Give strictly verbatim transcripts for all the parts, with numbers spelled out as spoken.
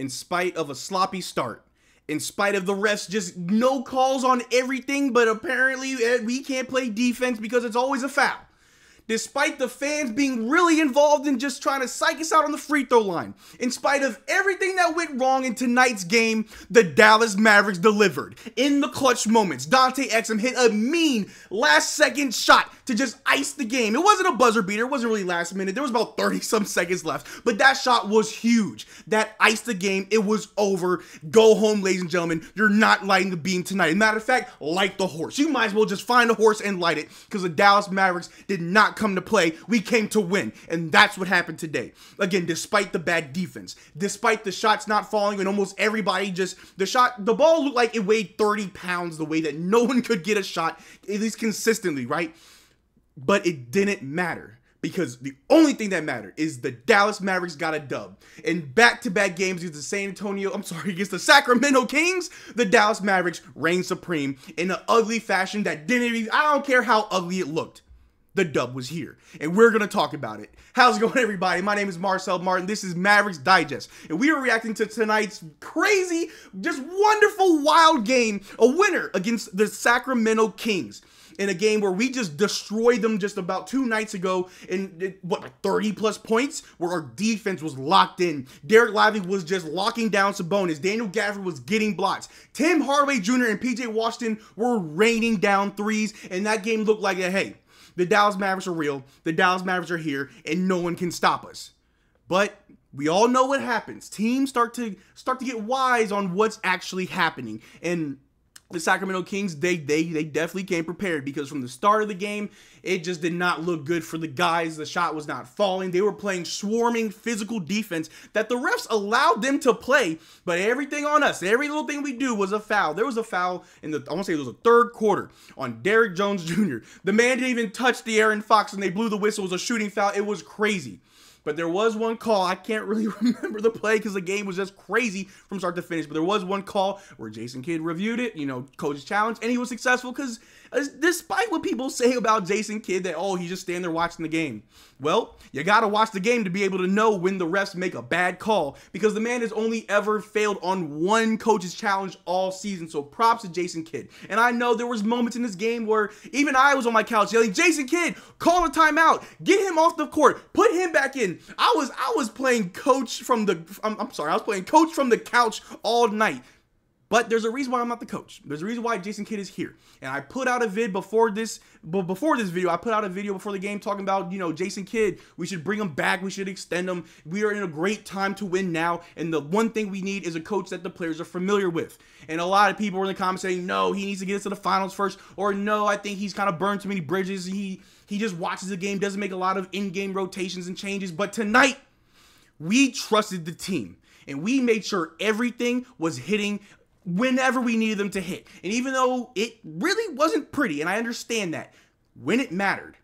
in spite of a sloppy start, in spite of the refs, just no calls on everything, but apparently we can't play defense because it's always a foul. Despite the fans being really involved in just trying to psych us out on the free throw line. In spite of everything that went wrong in tonight's game, the Dallas Mavericks delivered in the clutch moments. Dante Exum hit a mean last second shot to just ice the game. It wasn't a buzzer beater. It wasn't really last minute. There was about thirty some seconds left, but that shot was huge. That iced the game. It was over. Go home, ladies and gentlemen. You're not lighting the beam tonight. As a matter of fact, light the horse. You might as well just find a horse and light it because the Dallas Mavericks did not come to play. We came to win, and that's what happened today. Again, despite the bad defense, despite the shots not falling, and almost everybody just the shot the ball looked like it weighed thirty pounds, the way that no one could get a shot, at least consistently, right? But it didn't matter, because the only thing that mattered is the Dallas Mavericks got a dub. In back-to-back games against the San Antonio, I'm sorry, against the Sacramento Kings, the Dallas Mavericks reigned supreme in an ugly fashion that didn't even, I don't care how ugly it looked. The dub was here, and we're going to talk about it. How's it going, everybody? My name is Marcel Martin. This is Mavericks Digest, and we are reacting to tonight's crazy, just wonderful, wild game, a winner against the Sacramento Kings in a game where we just destroyed them just about two nights ago in, what, like thirty plus points, where our defense was locked in. Derek Lively was just locking down Sabonis. Daniel Gafford was getting blocks. Tim Hardaway Junior and P J. Washington were raining down threes, and that game looked like, a, hey, the Dallas Mavericks are real, the Dallas Mavericks are here, and no one can stop us. But we all know what happens. Teams start to start to get wise on what's actually happening. And the Sacramento Kings, they they they definitely came prepared, because from the start of the game, it just did not look good for the guys. The shot was not falling. They were playing swarming physical defense that the refs allowed them to play, but everything on us, every little thing we do was a foul. There was a foul in the, I want to say it was a third quarter on Derrick Jones Junior The man didn't even touch De'Aaron Fox, and they blew the whistle. It was a shooting foul. It was crazy. But there was one call. I can't really remember the play because the game was just crazy from start to finish. But there was one call where Jason Kidd reviewed it, you know, coach's challenge, and he was successful because uh, despite what people say about Jason Kidd, that, oh, he's just standing there watching the game. Well, you got to watch the game to be able to know when the refs make a bad call, because the man has only ever failed on one coach's challenge all season. So props to Jason Kidd. And I know there was moments in this game where even I was on my couch yelling, Jason Kidd, call a timeout. Get him off the court. Put him back in. I was I was playing coach from the I'm, I'm sorry I was playing coach from the couch all night. But there's a reason why I'm not the coach. There's a reason why Jason Kidd is here. And I put out a vid before this, but before this video, I put out a video before the game talking about, you know, Jason Kidd, we should bring him back. We should extend him. We are in a great time to win now. And the one thing we need is a coach that the players are familiar with. And a lot of people were in the comments saying, no, he needs to get us to the finals first. Or no, I think he's kind of burned too many bridges. He, he just watches the game, doesn't make a lot of in-game rotations and changes. But tonight, we trusted the team. And we made sure everything was hitting whenever we needed them to hit. And even though it really wasn't pretty, and I understand that, when it mattered,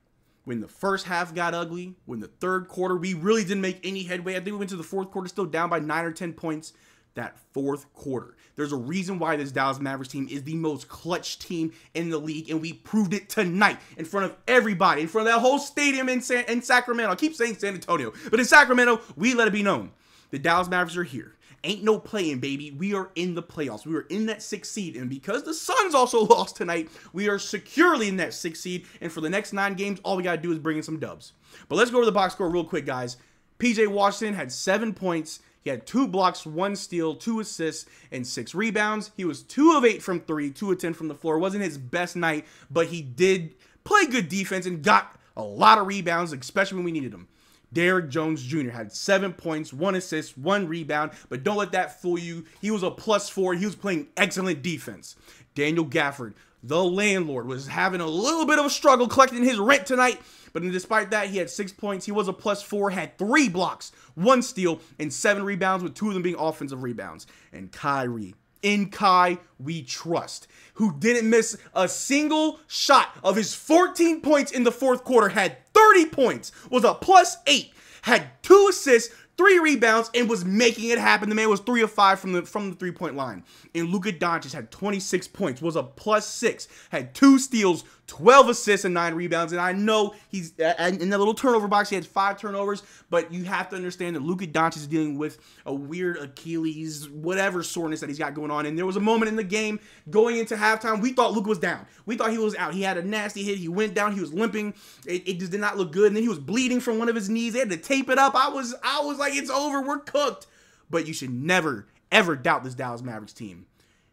when the first half got ugly, when the third quarter, we really didn't make any headway. I think we went to the fourth quarter still down by nine or ten points. That fourth quarter, there's a reason why this Dallas Mavericks team is the most clutch team in the league, and we proved it tonight in front of everybody, in front of that whole stadium in, San in Sacramento. I keep saying San Antonio, but in Sacramento, we let it be known. The Dallas Mavericks are here. Ain't no playing, baby. We are in the playoffs. We are in that sixth seed. And because the Suns also lost tonight, we are securely in that sixth seed. And for the next nine games, all we got to do is bring in some dubs. But let's go over the box score real quick, guys. P J Washington had seven points. He had two blocks, one steal, two assists, and six rebounds. He was two of eight from three, two of ten from the floor. It wasn't his best night, but he did play good defense and got a lot of rebounds, especially when we needed them. Derrick Jones Junior had seven points, one assist, one rebound, but don't let that fool you. He was a plus four. He was playing excellent defense. Daniel Gafford, the landlord, was having a little bit of a struggle collecting his rent tonight, but despite that, he had six points. He was a plus four, had three blocks, one steal, and seven rebounds, with two of them being offensive rebounds. And Kyrie. In Kai, we trust, who didn't miss a single shot of his fourteen points in the fourth quarter, had thirty points, was a plus eight, had two assists, three rebounds, and was making it happen. The man was three of five from the from the three-point line. And Luka Doncic had twenty-six points, was a plus six, had two steals, twelve assists and nine rebounds. And I know he's in the little turnover box. He had five turnovers, but you have to understand that Luka Doncic is dealing with a weird Achilles, whatever soreness that he's got going on. And there was a moment in the game going into halftime, we thought Luka was down. We thought he was out. He had a nasty hit. He went down. He was limping. It, it just did not look good. And then he was bleeding from one of his knees. They had to tape it up. I was, I was like, it's over. We're cooked. But you should never, ever doubt this Dallas Mavericks team.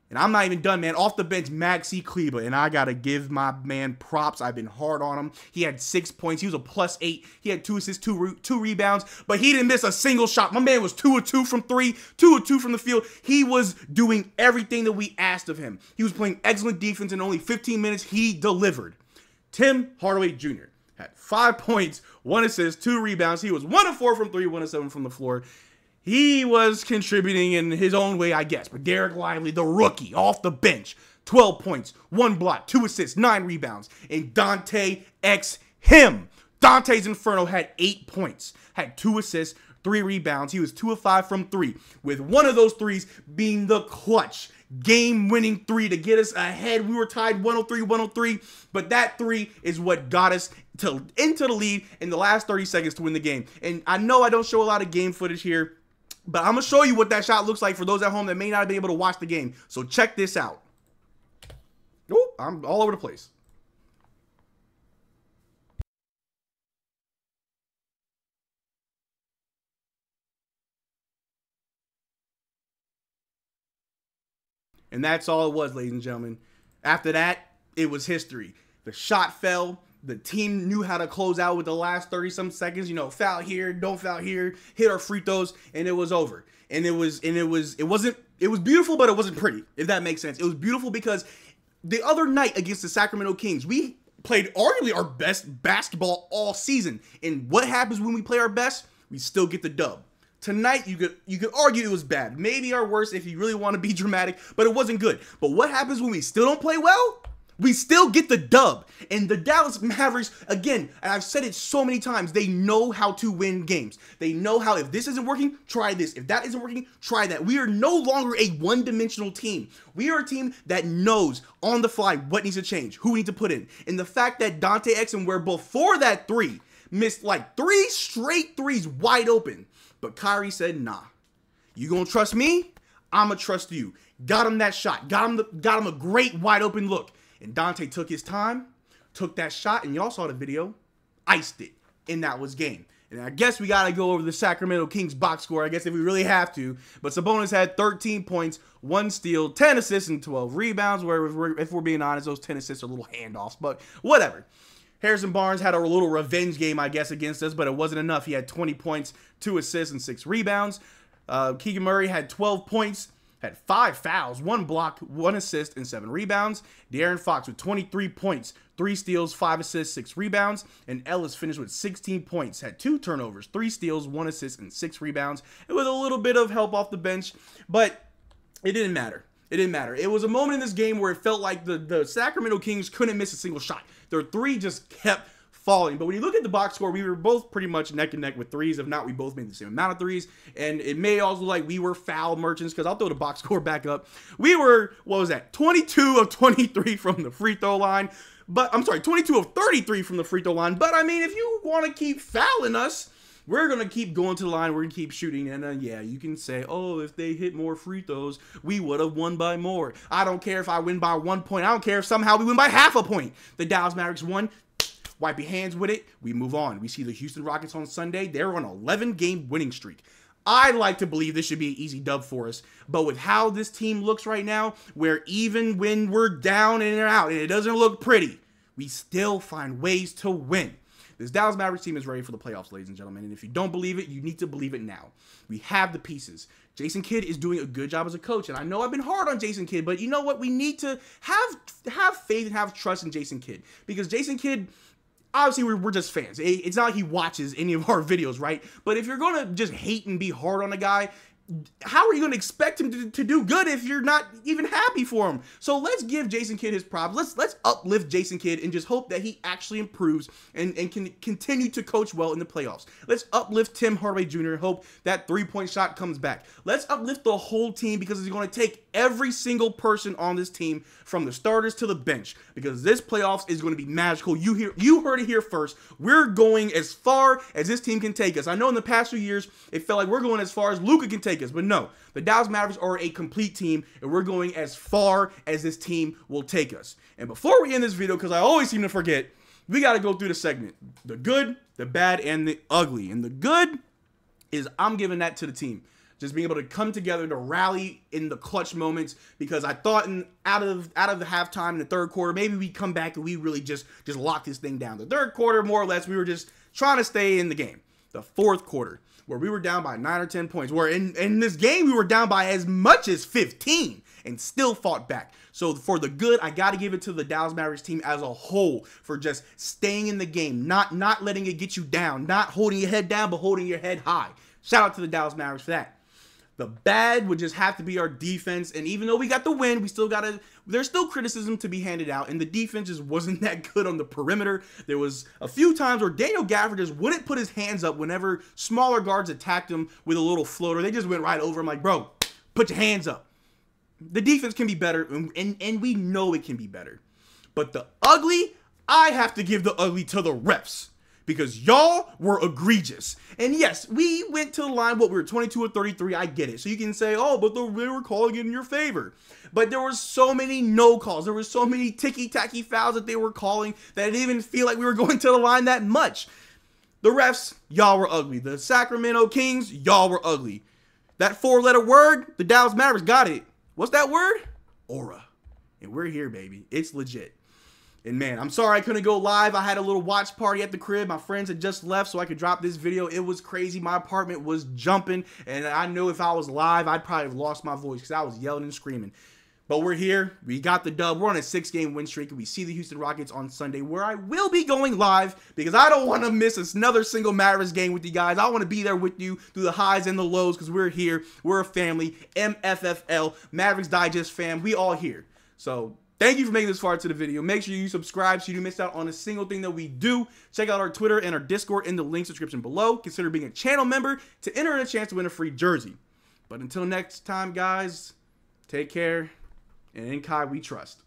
And I'm not even done, man. Off the bench, Maxi Kleber. And I got to give my man props. I've been hard on him. He had six points. He was a plus eight. He had two assists, two, re two rebounds. But he didn't miss a single shot. My man was two or two from three, two or two from the field. He was doing everything that we asked of him. He was playing excellent defense. In only fifteen minutes, he delivered. Tim Hardaway Junior had five points, one assist, two rebounds. He was one of four from three, one of seven from the floor. He was contributing in his own way, I guess. But Derek Lively, the rookie, off the bench, twelve points, one block, two assists, nine rebounds. And Dante Exum. Dante's Inferno had eight points, had two assists, three rebounds. He was two of five from three, with one of those threes being the clutch game-winning three to get us ahead. We were tied one oh three one oh three, but that three is what got us to into the lead in the last thirty seconds to win the game. And I know I don't show a lot of game footage here, but I'm going to show you what that shot looks like for those at home that may not have been able to watch the game. So check this out. Oh, I'm all over the place. And that's all it was, ladies and gentlemen. After that, it was history. The shot fell. The team knew how to close out with the last thirty-some seconds. You know, foul here, don't foul here, hit our free throws, and it was over. And it was, and it was, it wasn't, it was beautiful, but it wasn't pretty, if that makes sense. It was beautiful because the other night against the Sacramento Kings, we played arguably our best basketball all season. And what happens when we play our best? We still get the dub. Tonight, you could you could argue it was bad. Maybe our worst if you really want to be dramatic, but it wasn't good. But what happens when we still don't play well? We still get the dub. And the Dallas Mavericks, again, and I've said it so many times, they know how to win games. They know how, if this isn't working, try this. If that isn't working, try that. We are no longer a one-dimensional team. We are a team that knows on the fly what needs to change, who we need to put in. And the fact that Dante Exum, where before that three, missed like three straight threes wide open. But Kyrie said, nah, you gonna trust me? I'm gonna trust you. Got him that shot. Got him, the, got him a great wide open look. And Dante took his time, took that shot, and y'all saw the video, iced it, and that was game. And I guess we got to go over the Sacramento Kings box score, I guess, if we really have to. But Sabonis had thirteen points, one steal, ten assists, and twelve rebounds, where if we're, if we're being honest, those ten assists are little handoffs, but whatever. Harrison Barnes had a little revenge game, I guess, against us, but it wasn't enough. He had twenty points, two assists, and six rebounds. Uh, Keegan Murray had twelve points, had five fouls, one block, one assist, and seven rebounds. De'Aaron Fox with twenty-three points, three steals, five assists, six rebounds. And Ellis finished with sixteen points, had two turnovers, three steals, one assist, and six rebounds. It was a little bit of help off the bench, but it didn't matter. It didn't matter. It was a moment in this game where it felt like the, the Sacramento Kings couldn't miss a single shot. Their three just kept falling. But when you look at the box score, we were both pretty much neck and neck with threes. If not, we both made the same amount of threes. And it may also look like we were foul merchants, because I'll throw the box score back up. We were, what was that, twenty-two of twenty-three from the free throw line. But I'm sorry, twenty-two of thirty-three from the free throw line. But I mean, if you want to keep fouling us, we're going to keep going to the line. We're going to keep shooting. And uh, yeah, you can say, oh, if they hit more free throws, we would have won by more. I don't care if I win by one point. I don't care if somehow we win by half a point. The Dallas Mavericks won. Wipe your hands with it. We move on. We see the Houston Rockets on Sunday. They're on an eleven game winning streak. I like to believe this should be an easy dub for us. But with how this team looks right now, where even when we're down and out and it doesn't look pretty, we still find ways to win. This Dallas Mavericks team is ready for the playoffs, ladies and gentlemen. And if you don't believe it, you need to believe it now. We have the pieces. Jason Kidd is doing a good job as a coach. And I know I've been hard on Jason Kidd, but you know what? We need to have, have faith and have trust in Jason Kidd. Because Jason Kidd, obviously, we're, we're just fans. It's not like he watches any of our videos, right? But if you're going to just hate and be hard on a guy, how are you going to expect him to, to do good if you're not even happy for him? So let's give Jason Kidd his props. Let's let's uplift Jason Kidd and just hope that he actually improves and, and can continue to coach well in the playoffs. Let's uplift Tim Hardaway Junior Hope that three-point shot comes back. Let's uplift the whole team because it's going to take every single person on this team from the starters to the bench because this playoffs is going to be magical. You, hear, you heard it here first. We're going as far as this team can take us. I know in the past few years, it felt like we're going as far as Luka can take us, but no, the Dallas Mavericks are a complete team, and we're going as far as this team will take us. And before we end this video, because I always seem to forget, we got to go through the segment, the good, the bad, and the ugly. And the good is I'm giving that to the team, just being able to come together to rally in the clutch moments, because I thought in out of out of the halftime in the third quarter, maybe we come back and we really just just lock this thing down. The third quarter, more or less, we were just trying to stay in the game. The fourth quarter, where we were down by nine or ten points, where in, in this game we were down by as much as fifteen and still fought back. So for the good, I got to give it to the Dallas Mavericks team as a whole for just staying in the game, not, not letting it get you down, not holding your head down, but holding your head high. Shout out to the Dallas Mavericks for that. The bad would just have to be our defense, and even though we got the win, we still got to, there's still criticism to be handed out, and the defense just wasn't that good on the perimeter. There was a few times where Daniel Gafford just wouldn't put his hands up whenever smaller guards attacked him with a little floater. They just went right over him like, bro, put your hands up. The defense can be better, and, and, and we know it can be better. But the ugly, I have to give the ugly to the refs, because y'all were egregious. And yes, we went to the line, what, we were twenty-two or thirty-three, I get it. So you can say, oh, but the, they were calling it in your favor. But there were so many no calls. There were so many ticky-tacky fouls that they were calling that it didn't even feel like we were going to the line that much. The refs, y'all were ugly. The Sacramento Kings, y'all were ugly. That four-letter word, the Dallas Mavericks got it. What's that word? Aura. And we're here, baby. It's legit. And man, I'm sorry I couldn't go live. I had a little watch party at the crib. My friends had just left so I could drop this video. It was crazy. My apartment was jumping. And I know if I was live, I'd probably have lost my voice because I was yelling and screaming. But we're here. We got the dub. We're on a six-game win streak. And we see the Houston Rockets on Sunday, where I will be going live because I don't want to miss another single Mavericks game with you guys. I want to be there with you through the highs and the lows because we're here. We're a family. M F F L, Mavericks Digest fam. We all here. So thank you for making this far to the video. Make sure you subscribe so you don't miss out on a single thing that we do. Check out our Twitter and our Discord in the link description below. Consider being a channel member to enter in a chance to win a free jersey. But until next time, guys, take care. And in Kai, we trust.